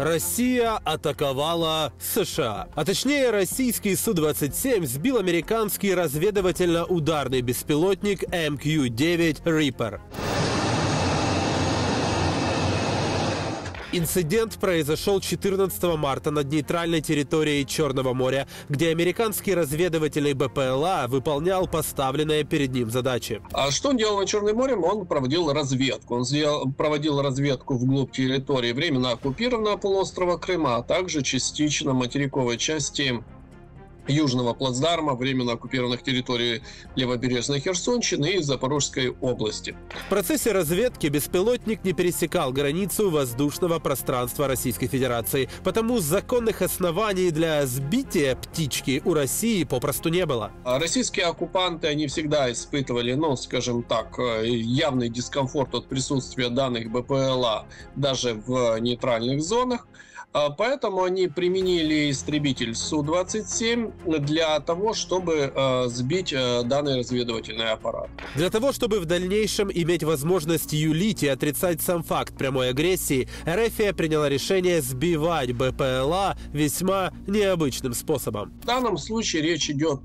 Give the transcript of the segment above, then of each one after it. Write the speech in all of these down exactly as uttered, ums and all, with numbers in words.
Россия атаковала США. А точнее, российский Су двадцать семь сбил американский разведывательно-ударный беспилотник эм кью девять Reaper. Инцидент произошел четырнадцатого марта над нейтральной территорией Черного моря, где американский разведывательный бэ пэ эл а выполнял поставленные перед ним задачи. А что он делал на Черном море? Он проводил разведку. Он сделал, проводил разведку вглубь территории временно оккупированного полуострова Крыма, а также частично материковой части Южного плацдарма, временно оккупированных территорий Левобережной Херсонщины и Запорожской области. В процессе разведки беспилотник не пересекал границу воздушного пространства Российской Федерации, потому законных оснований для сбития птички у России попросту не было. Российские оккупанты, они всегда испытывали, ну, скажем так, явный дискомфорт от присутствия данных бэ пэ эл а даже в нейтральных зонах. Поэтому они применили истребитель Су двадцать семь для того, чтобы сбить данный разведывательный аппарат. Для того, чтобы в дальнейшем иметь возможность юлить и отрицать сам факт прямой агрессии, эр эф приняла решение сбивать бэ пэ эл а весьма необычным способом. В данном случае речь идет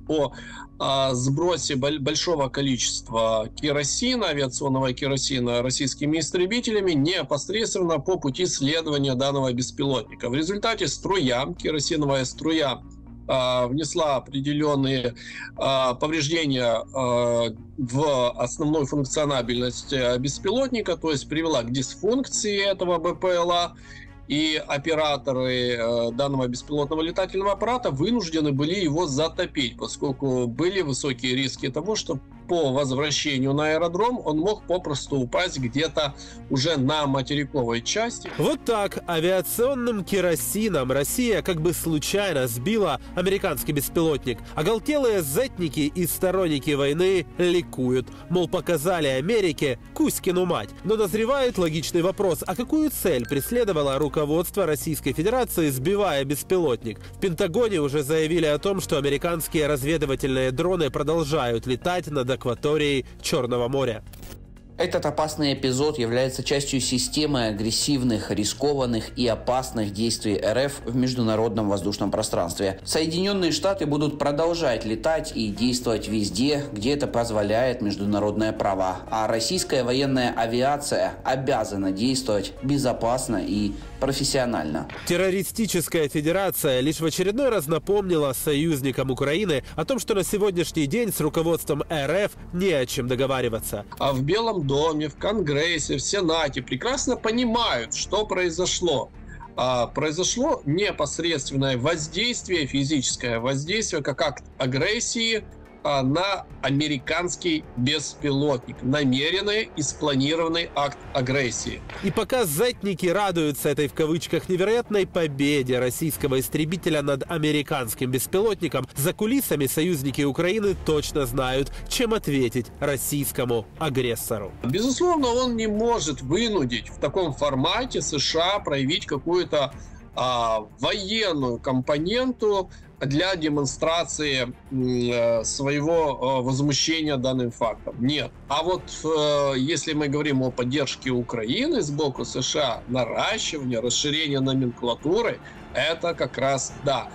о сбросе большого количества керосина, авиационного керосина российскими истребителями непосредственно по пути следования данного беспилотника. В результате струя, керосиновая струя, э, внесла определенные э, повреждения э, в основную функциональность беспилотника, то есть привела к дисфункции этого бэ пэ эл а, и операторы э, данного беспилотного летательного аппарата вынуждены были его затопить, поскольку были высокие риски того, что по возвращению на аэродром он мог попросту упасть где-то уже на материковой части. Вот так авиационным керосином Россия как бы случайно сбила американский беспилотник. Оголтелые зетники и сторонники войны ликуют. Мол, показали Америке Кузькину мать. Но назревает логичный вопрос, а какую цель преследовало руководство Российской Федерации, сбивая беспилотник? В Пентагоне уже заявили о том, что американские разведывательные дроны продолжают летать над акватории Черного моря. Этот опасный эпизод является частью системы агрессивных, рискованных и опасных действий эр эф в международном воздушном пространстве. Соединенные Штаты будут продолжать летать и действовать везде, где это позволяет международное право. А российская военная авиация обязана действовать безопасно и профессионально. Террористическая федерация лишь в очередной раз напомнила союзникам Украины о том, что на сегодняшний день с руководством эр эф не о чем договариваться. А в Белом доме, в Конгрессе, в Сенате прекрасно понимают, что произошло. А произошло непосредственное воздействие, физическое воздействие, как акт агрессии на американский беспилотник. Намеренный и спланированный акт агрессии. И пока зетники радуются этой в кавычках невероятной победе российского истребителя над американским беспилотником, за кулисами союзники Украины точно знают, чем ответить российскому агрессору. Безусловно, он не может вынудить в таком формате США проявить какую-то а, военную компоненту для демонстрации своего возмущения данным фактом. Нет. А вот если мы говорим о поддержке Украины сбоку США, наращивание, расширение номенклатуры, это как раз да.